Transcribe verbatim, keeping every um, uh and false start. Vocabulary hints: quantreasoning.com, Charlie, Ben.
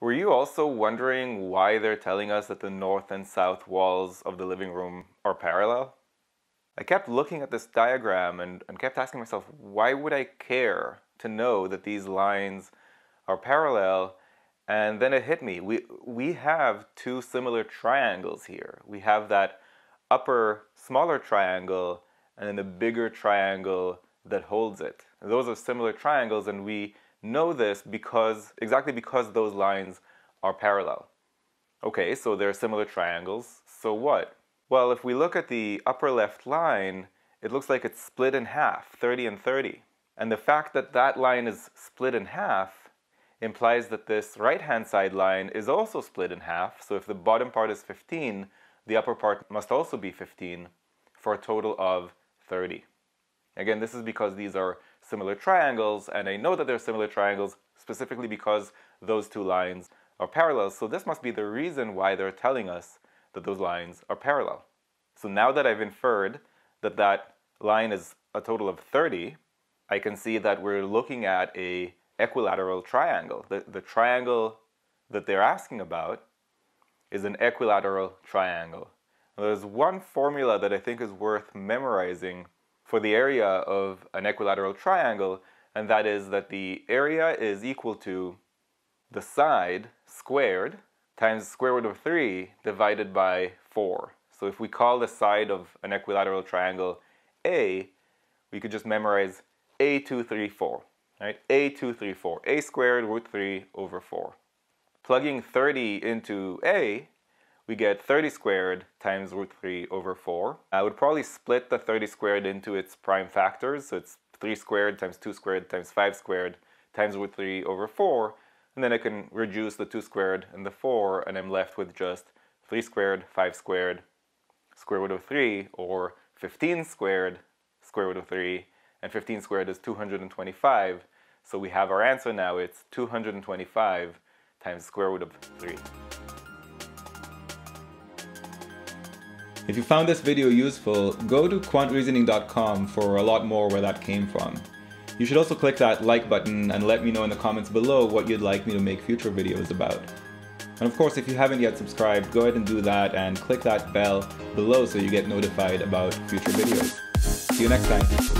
Were you also wondering why they're telling us that the north and south walls of the living room are parallel? I kept looking at this diagram and, and kept asking myself, why would I care to know that these lines are parallel? And then it hit me. We, we have two similar triangles here. We have that upper, smaller triangle and then the bigger triangle that holds it. And those are similar triangles, and we know this because, exactly because those lines are parallel. Okay, so they're similar triangles, so what? Well, if we look at the upper left line, it looks like it's split in half, thirty and thirty. And the fact that that line is split in half implies that this right-hand side line is also split in half. So if the bottom part is fifteen, the upper part must also be fifteen, for a total of thirty. Again, this is because these are similar triangles, and I know that they're similar triangles specifically because those two lines are parallel. So this must be the reason why they're telling us that those lines are parallel. So now that I've inferred that that line is a total of thirty, I can see that we're looking at a equilateral triangle. The, the triangle that they're asking about is an equilateral triangle. Now, there's one formula that I think is worth memorizing for the area of an equilateral triangle, and that is that the area is equal to the side squared times square root of three divided by four. So if we call the side of an equilateral triangle A, we could just memorize A two, three, four, right? A two, three, four, A squared root three over four. Plugging thirty into A, we get thirty squared times root three over four. I would probably split the thirty squared into its prime factors, so it's three squared times two squared times five squared times root three over four, and then I can reduce the two squared and the four, and I'm left with just three squared, five squared, square root of three, or fifteen squared, square root of three, and fifteen squared is two hundred twenty-five, so we have our answer now. It's two hundred twenty-five times square root of three. If you found this video useful, go to quant reasoning dot com for a lot more where that came from. You should also click that like button and let me know in the comments below what you'd like me to make future videos about. And of course, if you haven't yet subscribed, go ahead and do that and click that bell below so you get notified about future videos. See you next time.